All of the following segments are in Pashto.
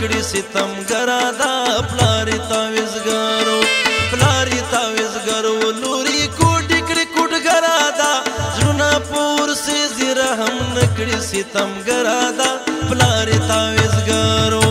کړي ستم ګرادا پلاری تاویز ګرو پلاری تاویز ګرو لوري کوډ کړي کوډ ګرادا زړه پور سي زره هم نکړي ستم ګرادا پلاری تاویز ګرو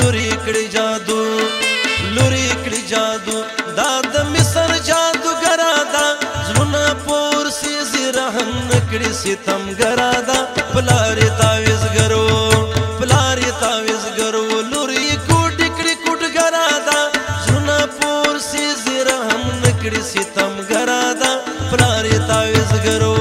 لوري کړي جادو لوري کړي جادو دا د مصر جادو ګرادا زونه پور سي زرهم نکړي ستم ګرادا پلاري تاويز ګرو پلاري تاويز ګرو لوري کوټ کړي کوټ ګرادا زونه پور سي زرهم نکړي ستم ګرادا پلاري تاويز ګرو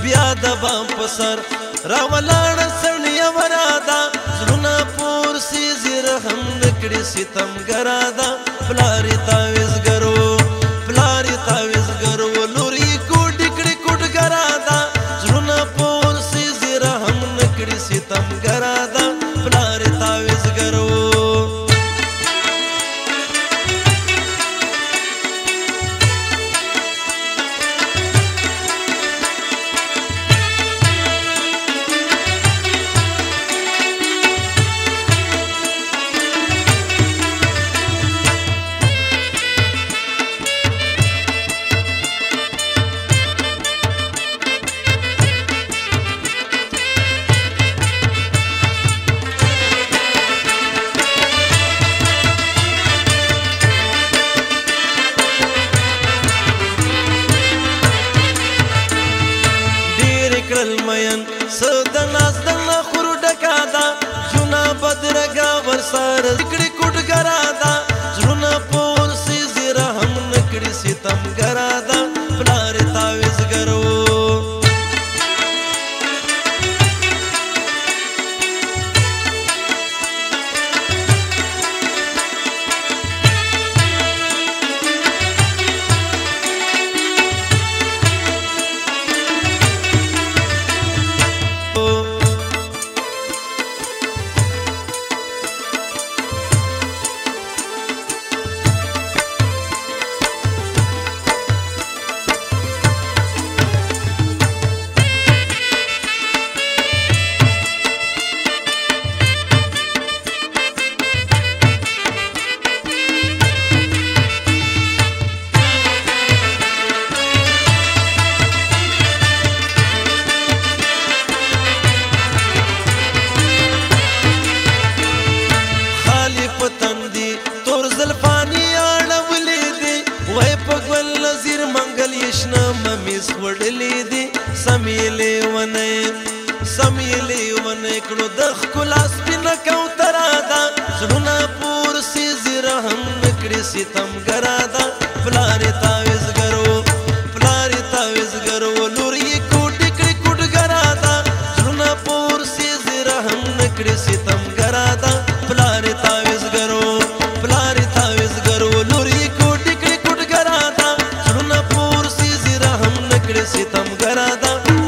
بیا د بام پسر راولان سړیا ورادا زړه پور سي زرهم نکړي ستم ګرادا پلاری تاويز ګرو پلاری تاويز ګرو لوري کوډ کړي کوډ ګرادا زړه پور سي زرهم نکړي ستم ګرادا پلاری تاويز ګرو ستم ګرادا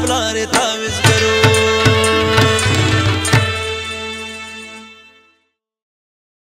پلار تاويز ګرو